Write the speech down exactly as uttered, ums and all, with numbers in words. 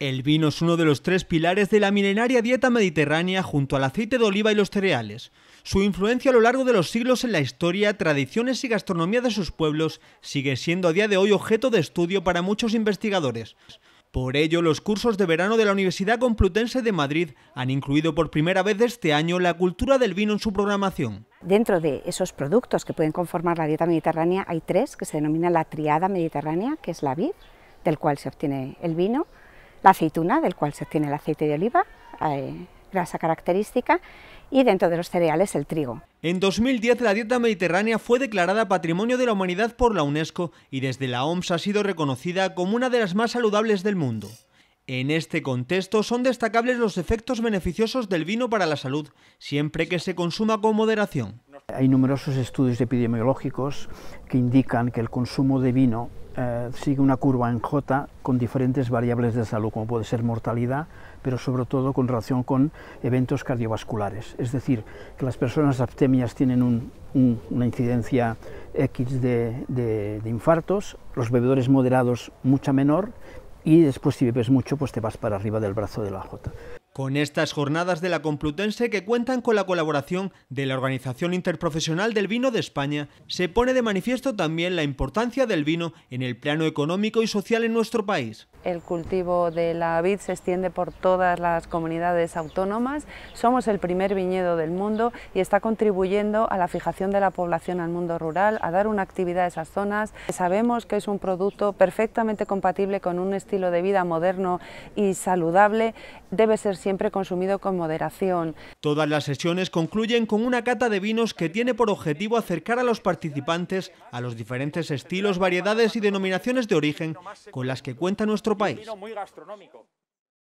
El vino es uno de los tres pilares de la milenaria dieta mediterránea junto al aceite de oliva y los cereales. Su influencia a lo largo de los siglos en la historia, tradiciones y gastronomía de sus pueblos sigue siendo a día de hoy objeto de estudio para muchos investigadores. Por ello, los cursos de verano de la Universidad Complutense de Madrid han incluido por primera vez este año la cultura del vino en su programación. Dentro de esos productos que pueden conformar la dieta mediterránea hay tres que se denomina la triada mediterránea, que es la vid, del cual se obtiene el vino, la aceituna, del cual se obtiene el aceite de oliva, eh, grasa característica, y dentro de los cereales el trigo. En dos mil diez la dieta mediterránea fue declarada Patrimonio de la Humanidad por la UNESCO y desde la O M S ha sido reconocida como una de las más saludables del mundo. En este contexto son destacables los efectos beneficiosos del vino para la salud, siempre que se consuma con moderación. Hay numerosos estudios epidemiológicos que indican que el consumo de vino eh, sigue una curva en J con diferentes variables de salud, como puede ser mortalidad, pero sobre todo con relación con eventos cardiovasculares. Es decir, que las personas abstemias tienen un, un, una incidencia X de, de, de infartos, los bebedores moderados mucha menor, y después si bebes mucho pues te vas para arriba del brazo de la J. Con estas jornadas de la Complutense, que cuentan con la colaboración de la Organización Interprofesional del Vino de España, se pone de manifiesto también la importancia del vino en el plano económico y social en nuestro país. El cultivo de la vid se extiende por todas las comunidades autónomas, somos el primer viñedo del mundo y está contribuyendo a la fijación de la población al mundo rural, a dar una actividad a esas zonas. Sabemos que es un producto perfectamente compatible con un estilo de vida moderno y saludable, debe ser siempre siempre consumido con moderación. Todas las sesiones concluyen con una cata de vinos que tiene por objetivo acercar a los participantes a los diferentes estilos, variedades y denominaciones de origen con las que cuenta nuestro país.